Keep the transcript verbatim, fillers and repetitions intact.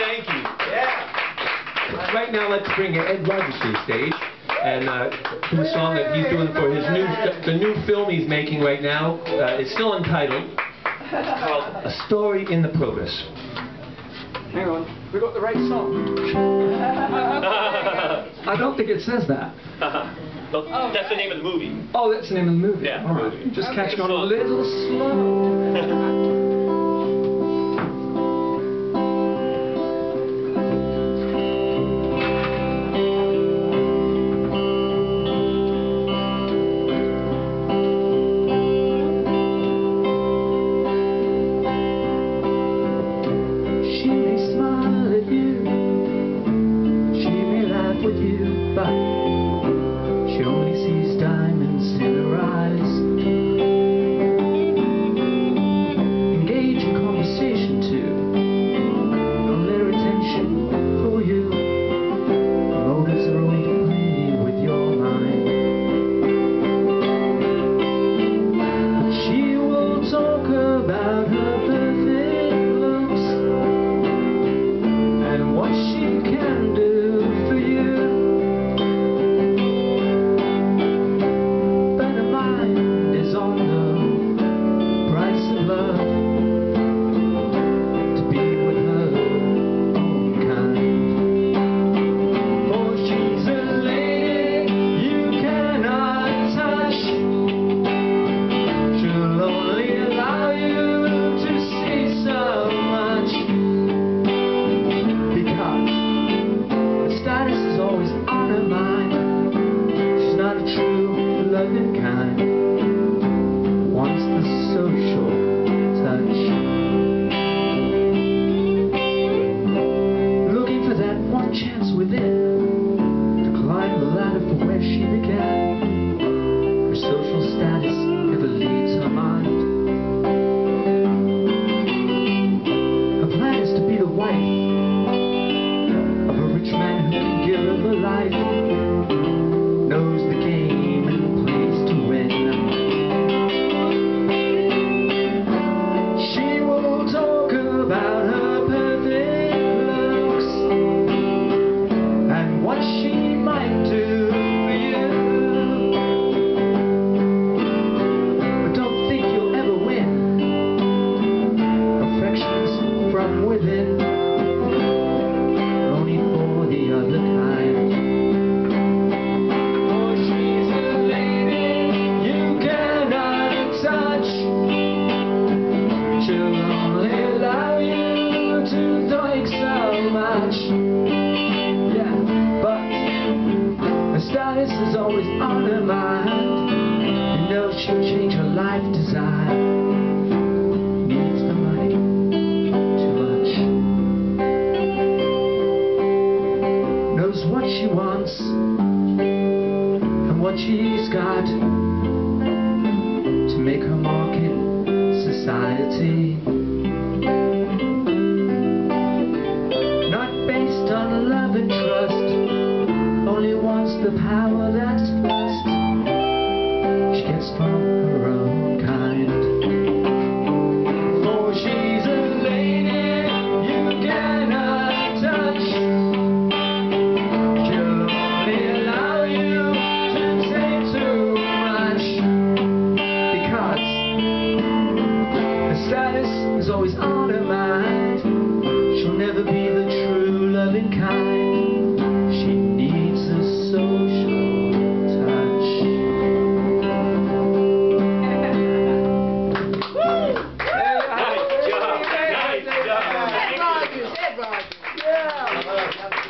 Thank you. Yeah. Right now, let's bring Ed Rogers to the stage and uh, do a song that he's doing for his new the new film he's making right now. Uh, it's still untitled. It's called A Story in the Progress. Hang on, we got the right song. I don't think it says that. Uh-huh. Well, oh, that's the name of the movie. Oh, that's the name of the movie. Yeah. All right. Movie. Just okay, catching on a little slow.